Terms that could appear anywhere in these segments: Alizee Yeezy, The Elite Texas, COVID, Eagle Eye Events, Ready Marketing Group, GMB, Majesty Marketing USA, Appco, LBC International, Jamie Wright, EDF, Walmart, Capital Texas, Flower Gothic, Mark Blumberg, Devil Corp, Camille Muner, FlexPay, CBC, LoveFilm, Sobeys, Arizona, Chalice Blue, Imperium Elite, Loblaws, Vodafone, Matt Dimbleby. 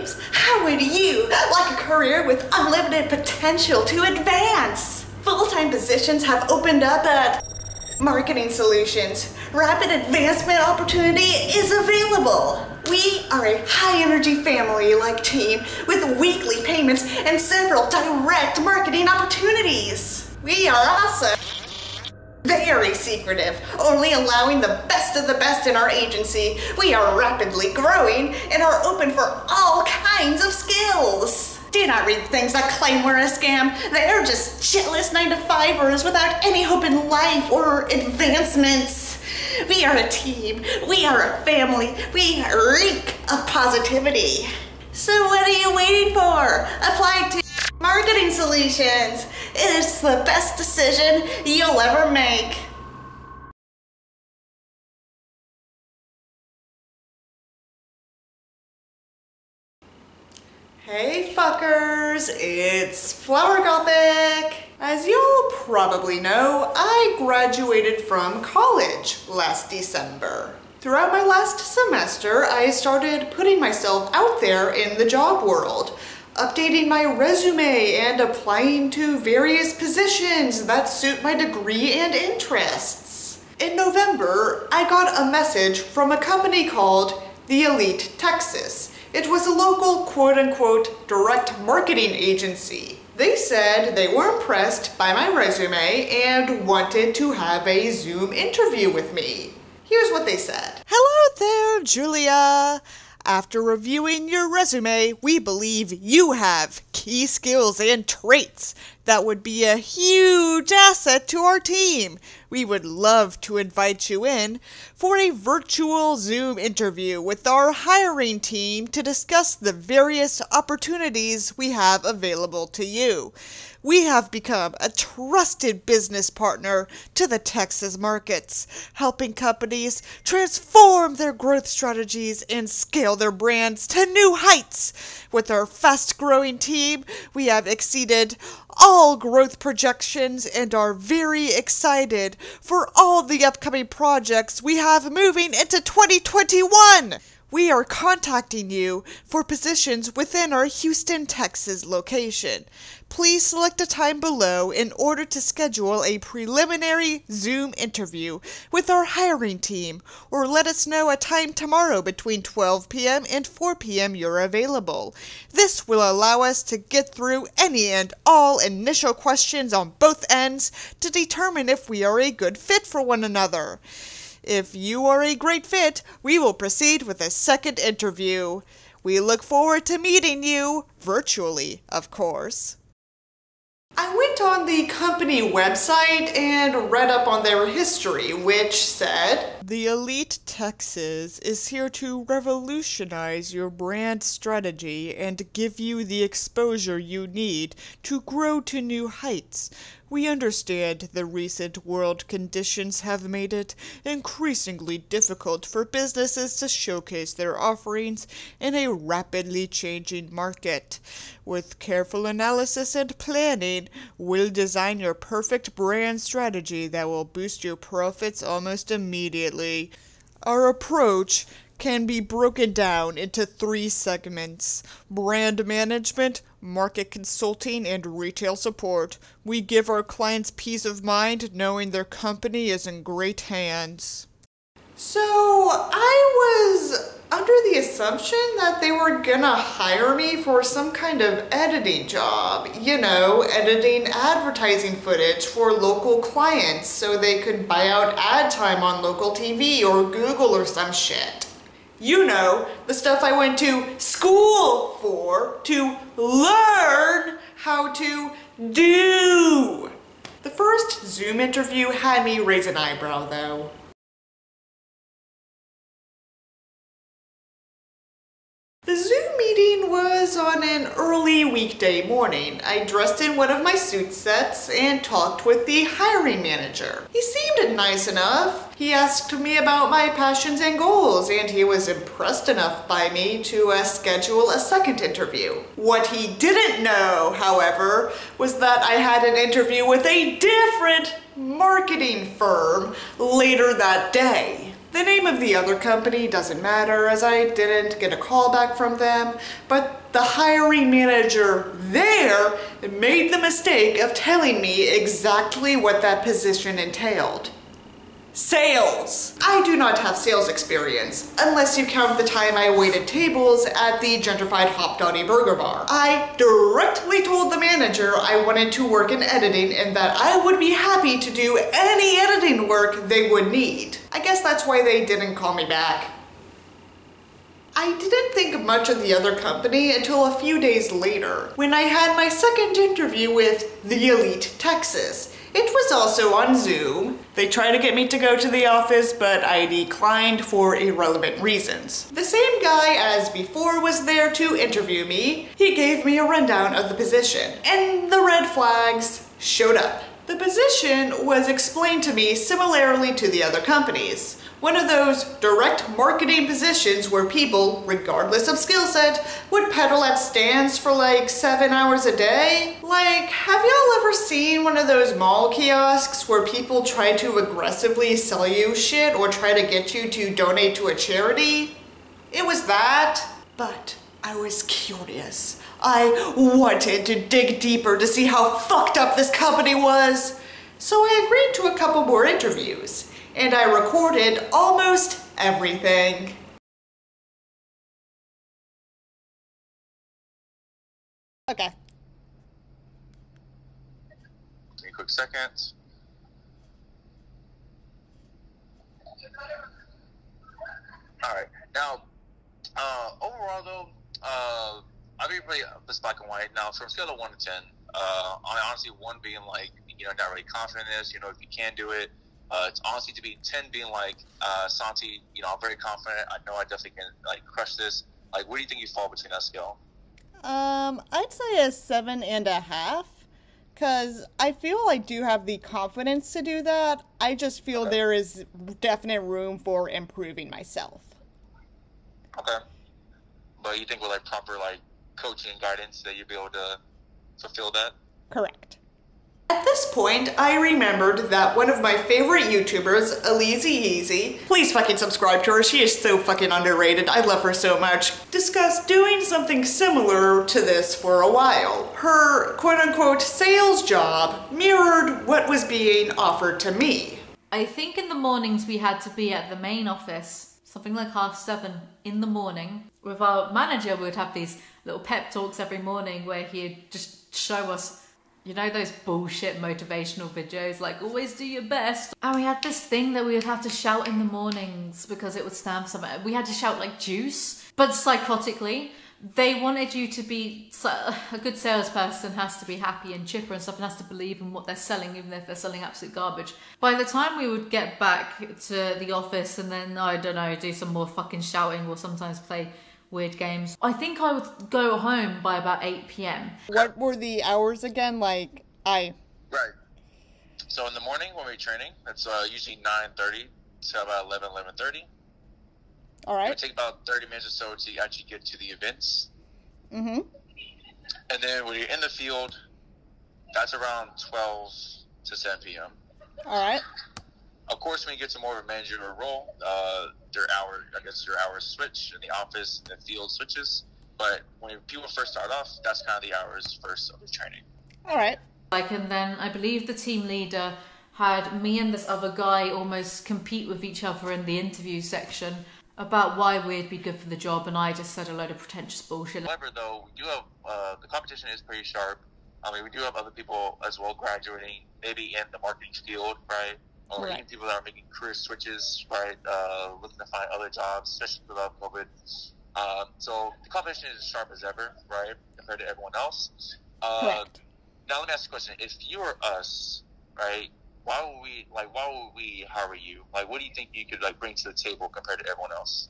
dreams? How would you like a career with unlimited potential to advance? Full-time positions have opened up at Marketing Solutions. Rapid advancement opportunity is available. We are a high-energy family-like team with weekly payments and several direct marketing opportunities. We are awesome. Very secretive, only allowing the best of the best in our agency. We are rapidly growing and are open for all kinds of skills. Do not read things that claim we're a scam. They're just jealous 9-to-5ers without any hope in life or advancements. We are a team. We are a family. We reek of positivity. So what are you waiting for? Apply to Marketing Solutions. It is the best decision you'll ever make. Hey fuckers, it's Flower Gothic. As you'll probably know, I graduated from college last December. Throughout my last semester, I started putting myself out there in the job world, updating my resume and applying to various positions that suit my degree and interests. In November, I got a message from a company called The Elite Texas. It was a local quote-unquote direct marketing agency. They said they were impressed by my resume and wanted to have a Zoom interview with me. Here's what they said. Hello there, Julia. After reviewing your resume, we believe you have key skills and traits that would be a huge asset to our team. We would love to invite you in for a virtual Zoom interview with our hiring team to discuss the various opportunities we have available to you. We have become a trusted business partner to the Texas markets, helping companies transform their growth strategies and scale their brands to new heights. With our fast-growing team, we have exceeded all growth projections and are very excited for all the upcoming projects we have moving into 2021. We are contacting you for positions within our Houston, Texas location. Please select a time below in order to schedule a preliminary Zoom interview with our hiring team, or let us know a time tomorrow between 12 p.m. and 4 p.m. you're available. This will allow us to get through any and all initial questions on both ends to determine if we are a good fit for one another. If you are a great fit, we will proceed with a second interview. We look forward to meeting you, virtually, of course. I went on the company website and read up on their history, which said, The Elite Texas is here to revolutionize your brand strategy and give you the exposure you need to grow to new heights. We understand the recent world conditions have made it increasingly difficult for businesses to showcase their offerings in a rapidly changing market. With careful analysis and planning, we'll design your perfect brand strategy that will boost your profits almost immediately. Our approach can be broken down into three segments: brand management, market consulting, and retail support. We give our clients peace of mind knowing their company is in great hands. So I was under the assumption that they were gonna hire me for some kind of editing job, you know, editing advertising footage for local clients so they could buy out ad time on local TV or Google or some shit. You know, the stuff I went to school for to learn how to do. The first Zoom interview had me raise an eyebrow though. The Zoom meeting was on an early weekday morning. I dressed in one of my suit sets and talked with the hiring manager. He seemed nice enough. He asked me about my passions and goals, and he was impressed enough by me to schedule a second interview. What he didn't know, however, was that I had an interview with a different marketing firm later that day. The name of the other company doesn't matter, as I didn't get a call back from them, but the hiring manager there made the mistake of telling me exactly what that position entailed. Sales! I do not have sales experience, unless you count the time I waited tables at the gentrified Hop Dotty Burger Bar. I directly told the manager I wanted to work in editing and that I would be happy to do any editing work they would need. I guess that's why they didn't call me back. I didn't think much of the other company until a few days later, when I had my second interview with The Elite Texas. It was also on Zoom. They tried to get me to go to the office, but I declined for irrelevant reasons. The same guy as before was there to interview me. He gave me a rundown of the position, and the red flags showed up. The position was explained to me similarly to the other companies. One of those direct marketing positions where people, regardless of skill set, would peddle at stands for like 7 hours a day. Like, have y'all ever seen one of those mall kiosks where people try to aggressively sell you shit or try to get you to donate to a charity? It was that, but I was curious. I wanted to dig deeper to see how fucked up this company was. So I agreed to a couple more interviews, and I recorded almost everything. Okay. Any quick seconds. All right. Now, overall though, I'll be pretty just black and white. Now, from a scale of 1 to 10, I honestly, 1 being like, you know, not really confident in this, you know, if you can do it. It's honestly to be 10 being like, Santi, you know, I'm very confident. I know I definitely can, like, crush this. Like, where do you think you fall between that scale? I'd say a 7.5, because I feel I do have the confidence to do that. I just feel there is definite room for improving myself. Okay. But you think with, like, proper, like, coaching and guidance that you'd be able to fulfill that? Correct. At this point, I remembered that one of my favorite YouTubers, Alizee Yeezy, please fucking subscribe to her, she is so fucking underrated, I love her so much, discussed doing something similar to this for a while. Her quote-unquote sales job mirrored what was being offered to me. I think in the mornings we had to be at the main office, something like 7:30 in the morning. With our manager, we would have these little pep talks every morning where he'd just show us, you know, those bullshit motivational videos, like always do your best. And we had this thing that we would have to shout in the mornings because it would stand for something. We had to shout like juice, but psychotically. They wanted you to be, a good salesperson has to be happy and chipper and stuff and has to believe in what they're selling, even if they're selling absolute garbage. By the time we would get back to the office and then, I don't know, do some more fucking shouting or sometimes play weird games. I think I would go home by about 8 p.m. What were the hours again? Like, Right. So in the morning when we're training, that's usually 9:30 to about 11:30. All right. It would take about 30 minutes or so to actually get to the events. Mm-hmm. And then when you're in the field, that's around 12 to 7 p.m. All right. Of course, when you get to more of a managerial role, your hours switch in the office, the field switches. But when people first start off, that's kind of the hours first of the training. All right. Like, and then I believe the team leader had me and this other guy almost compete with each other in the interview section about why we'd be good for the job, and I just said a load of pretentious bullshit. However, though, we do have, the competition is pretty sharp. I mean, we do have other people as well graduating, maybe in the marketing field, right? Or even people that are making career switches, right? Looking to find other jobs, especially without COVID. So the competition is as sharp as ever, right? Compared to everyone else. Now let me ask you a question. If you were us, right? Why would we hire you? Like, what do you think you could like bring to the table compared to everyone else?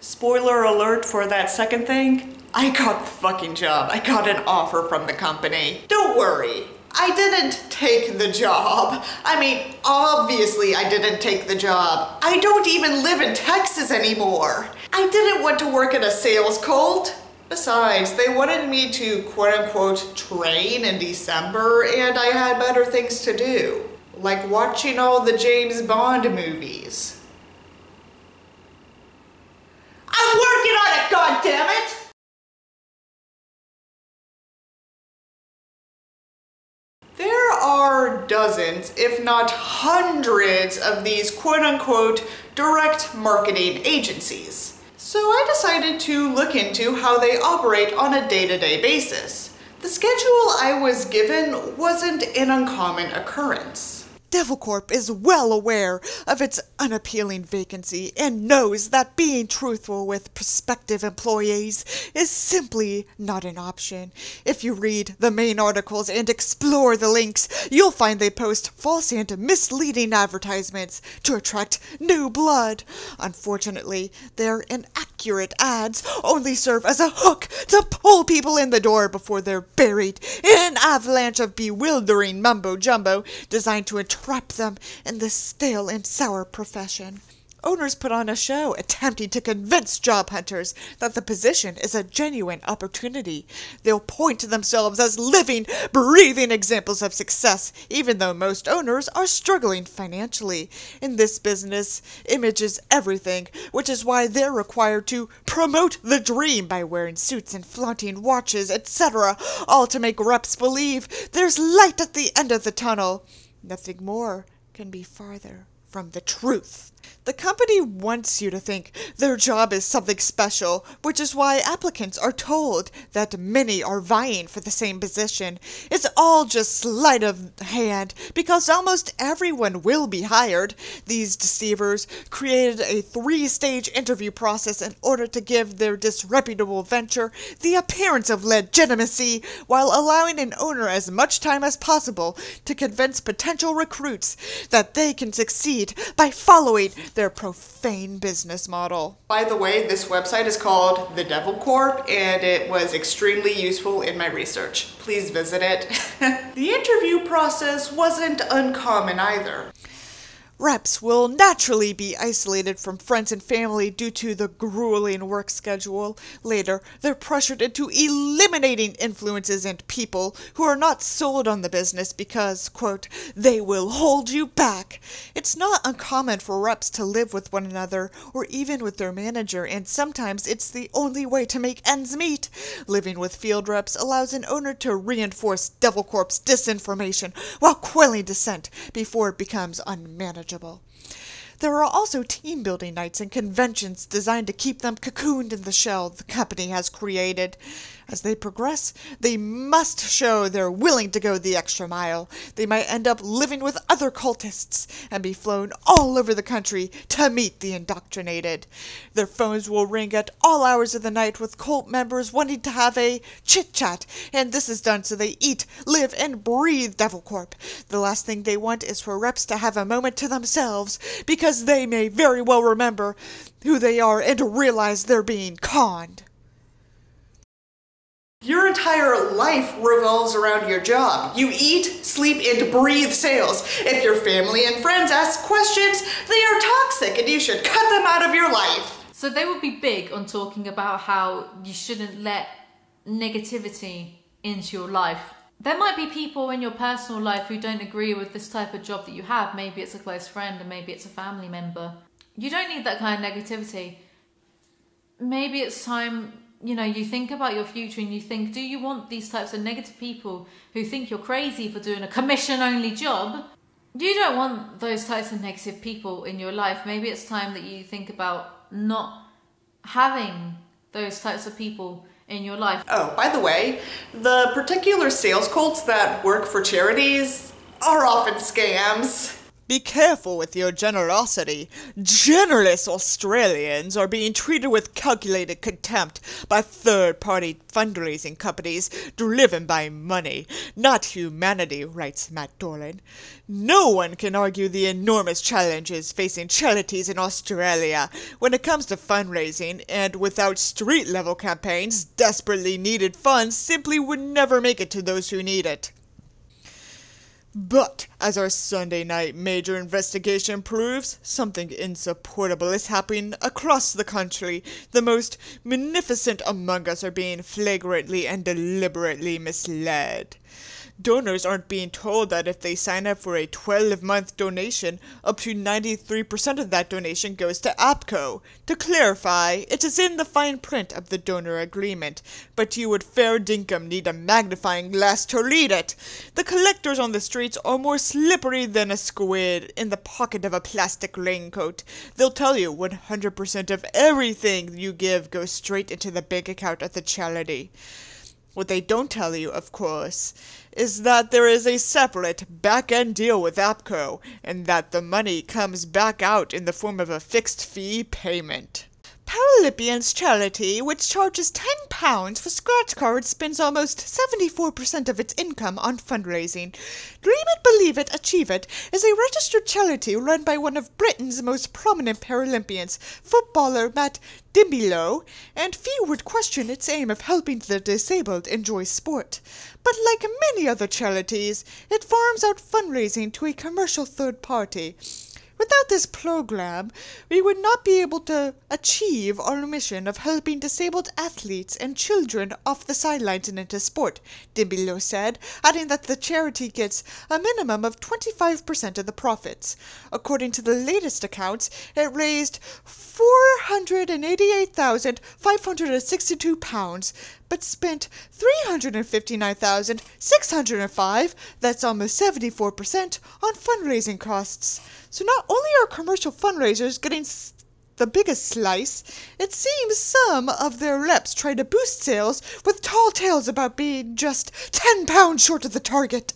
Spoiler alert for that second thing. I got the fucking job. I got an offer from the company. Don't worry. I didn't take the job. I mean, obviously I didn't take the job. I don't even live in Texas anymore. I didn't want to work at a sales cult. Besides, they wanted me to quote-unquote train in December, and I had better things to do. Like watching all the James Bond movies. that, goddammit! There are dozens, if not hundreds, of these quote-unquote direct marketing agencies. So I decided to look into how they operate on a day-to-day basis. The schedule I was given wasn't an uncommon occurrence. Devil Corp is well aware of its unappealing vacancy and knows that being truthful with prospective employees is simply not an option. If you read the main articles and explore the links, you'll find they post false and misleading advertisements to attract new blood. Unfortunately, their inaccurate ads only serve as a hook to pull people in the door before they're buried in an avalanche of bewildering mumbo-jumbo designed to trap them in this stale and sour profession. Owners put on a show attempting to convince job hunters that the position is a genuine opportunity. They'll point to themselves as living, breathing examples of success, even though most owners are struggling financially. In this business, image is everything, which is why they're required to promote the dream by wearing suits and flaunting watches, etc., all to make reps believe there's light at the end of the tunnel. Nothing more can be farther from the truth. The company wants you to think their job is something special, which is why applicants are told that many are vying for the same position. It's all just sleight of hand, because almost everyone will be hired. These deceivers created a three-stage interview process in order to give their disreputable venture the appearance of legitimacy, while allowing an owner as much time as possible to convince potential recruits that they can succeed by following their profane business model. By the way, this website is called The Devil Corp, and it was extremely useful in my research. Please visit it. The interview process wasn't uncommon either. Reps will naturally be isolated from friends and family due to the grueling work schedule. Later, they're pressured into eliminating influences and people who are not sold on the business because, quote, they will hold you back. It's not uncommon for reps to live with one another or even with their manager, and sometimes it's the only way to make ends meet. Living with field reps allows an owner to reinforce Devil Corp's disinformation while quelling dissent before it becomes unmanageable. There are also team-building nights and conventions designed to keep them cocooned in the shell the company has created. As they progress, they must show they're willing to go the extra mile. They might end up living with other cultists and be flown all over the country to meet the indoctrinated. Their phones will ring at all hours of the night with cult members wanting to have a chit-chat, and this is done so they eat, live, and breathe Devil Corp. The last thing they want is for reps to have a moment to themselves, because they may very well remember who they are and realize they're being conned. Your entire life revolves around your job. You eat, sleep, and breathe sales. If your family and friends ask questions, they are toxic and you should cut them out of your life. So they would be big on talking about how you shouldn't let negativity into your life. There might be people in your personal life who don't agree with this type of job that you have. Maybe it's a close friend and maybe it's a family member. You don't need that kind of negativity. Maybe it's time, you know, you think about your future and you think, do you want these types of negative people who think you're crazy for doing a commission-only job? You don't want those types of negative people in your life. Maybe it's time that you think about not having those types of people in your life. Oh, by the way, the particular sales cults that work for charities are often scams. Be careful with your generosity. Generous Australians are being treated with calculated contempt by third-party fundraising companies driven by money, not humanity, writes Matt Dimbleby. No one can argue the enormous challenges facing charities in Australia when it comes to fundraising, and without street-level campaigns, desperately needed funds simply would never make it to those who need it. But As our Sunday night major investigation proves, something insupportable is happening across the country. The most magnificent among us are being flagrantly and deliberately misled. Donors aren't being told that if they sign up for a 12-month donation, up to 93% of that donation goes to Appco. To clarify, it is in the fine print of the donor agreement, but you would fair dinkum need a magnifying glass to read it. The collectors on the streets are more slippery than a squid in the pocket of a plastic raincoat. They'll tell you 100% of everything you give goes straight into the bank account at the charity. What they don't tell you, of course, is that there is a separate back-end deal with Appco, and that the money comes back out in the form of a fixed-fee payment. Paralympians Charity, which charges £10 for scratch cards, spends almost 74% of its income on fundraising. Dream It, Believe It, Achieve It is a registered charity run by one of Britain's most prominent Paralympians, footballer Matt Dimbleby, and few would question its aim of helping the disabled enjoy sport. But like many other charities, it farms out fundraising to a commercial third party. Without this program, we would not be able to achieve our mission of helping disabled athletes and children off the sidelines and into sport, Dimbleby said, adding that the charity gets a minimum of 25% of the profits. According to the latest accounts, it raised £488,562, but spent £359,605, that's almost 74%, on fundraising costs. So not only are commercial fundraisers getting the biggest slice, it seems some of their reps try to boost sales with tall tales about being just £10 short of the target.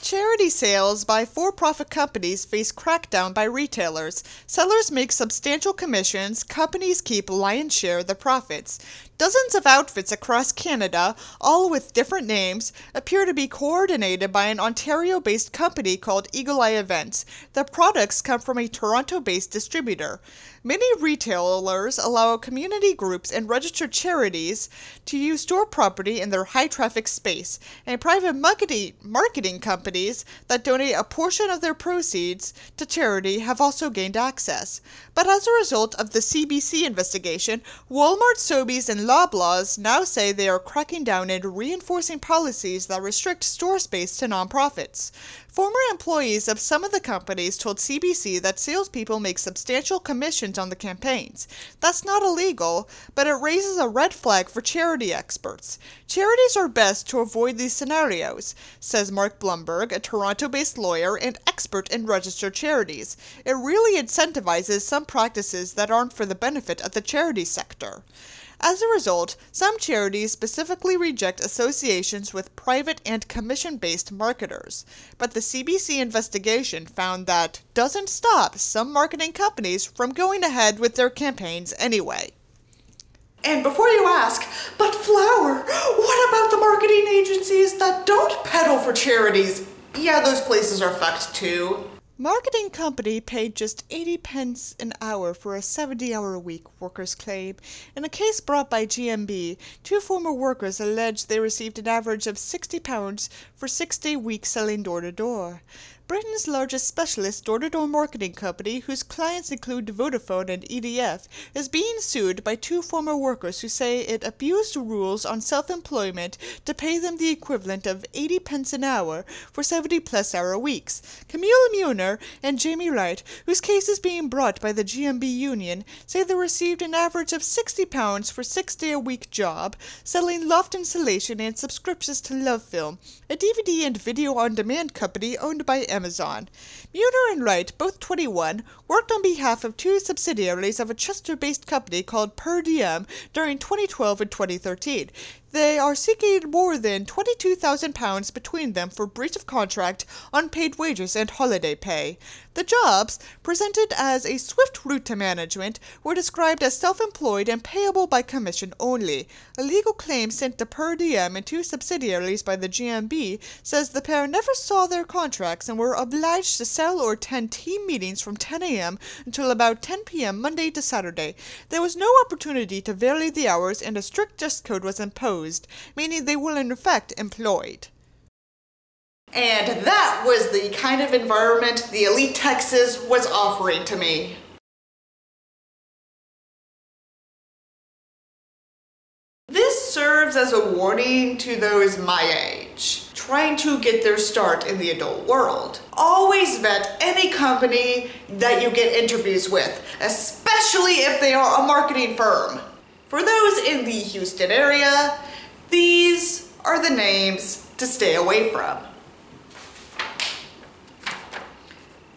Charity sales by for-profit companies face crackdown by retailers. Sellers make substantial commissions, companies keep lion's share of the profits. Dozens of outfits across Canada, all with different names, appear to be coordinated by an Ontario-based company called Eagle Eye Events. The products come from a Toronto-based distributor. Many retailers allow community groups and registered charities to use store property in their high-traffic space, and private marketing companies that donate a portion of their proceeds to charity have also gained access. But as a result of the CBC investigation, Walmart, Sobeys, and Loblaws now say they are cracking down and reinforcing policies that restrict store space to nonprofits. Former employees of some of the companies told CBC that salespeople make substantial commissions on the campaigns. That's not illegal, but it raises a red flag for charity experts. Charities are best to avoid these scenarios, says Mark Blumberg, a Toronto-based lawyer and expert in registered charities. It really incentivizes some practices that aren't for the benefit of the charity sector. As a result, some charities specifically reject associations with private and commission-based marketers. But the CBC investigation found that doesn't stop some marketing companies from going ahead with their campaigns anyway. And before you ask, but Flower, what about the marketing agencies that don't peddle for charities? Yeah, those places are fucked too. Marketing company paid just 80 pence an hour for a 70-hour-a-week workers' claim. In a case brought by GMB, two former workers alleged they received an average of £60 for 6-day weeks selling door-to-door. Britain's largest specialist door-to-door marketing company, whose clients include Vodafone and EDF, is being sued by two former workers who say it abused rules on self-employment to pay them the equivalent of 80 pence an hour for 70-plus-hour weeks. Camille Muner and Jamie Wright, whose case is being brought by the GMB union, say they received an average of £60 for 6-day-a-week job, selling loft insulation and subscriptions to LoveFilm, a DVD and video-on-demand company owned by Amazon. Muner and Wright, both 21, worked on behalf of two subsidiaries of a Chester-based company called Per Diem during 2012 and 2013. They are seeking more than £22,000 between them for breach of contract, unpaid wages, and holiday pay. The jobs, presented as a swift route to management, were described as self-employed and payable by commission only. A legal claim sent to Per Diem and two subsidiaries by the GMB says the pair never saw their contracts and were obliged to sell or attend team meetings from 10 a.m. until about 10 p.m. Monday to Saturday. There was no opportunity to vary the hours, and a strict dress code was imposed, meaning they were in effect employed. And that was the kind of environment the Elite Texas was offering to me. This serves as a warning to those my age, trying to get their start in the adult world. Always vet any company that you get interviews with, especially if they are a marketing firm. For those in the Houston area, these are the names to stay away from.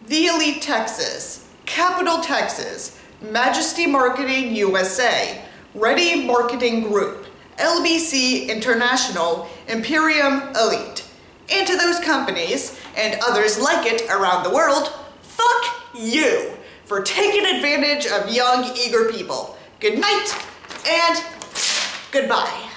The Elite Texas, Capital Texas, Majesty Marketing USA, Ready Marketing Group, LBC International, Imperium Elite. And to those companies, and others like it around the world, fuck you for taking advantage of young, eager people. Good night and goodbye.